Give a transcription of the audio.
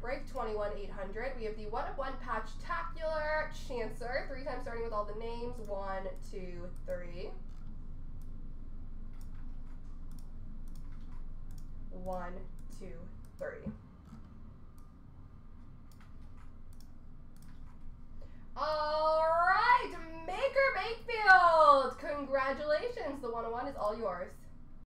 break, 21,800. We have the 1-of-1 patch-tacular chancer, 3 times starting with all the names, 1, 2, 3. 1, 2, 3. All right, Maker Bakefield, congratulations. The 1-of-1 is all yours.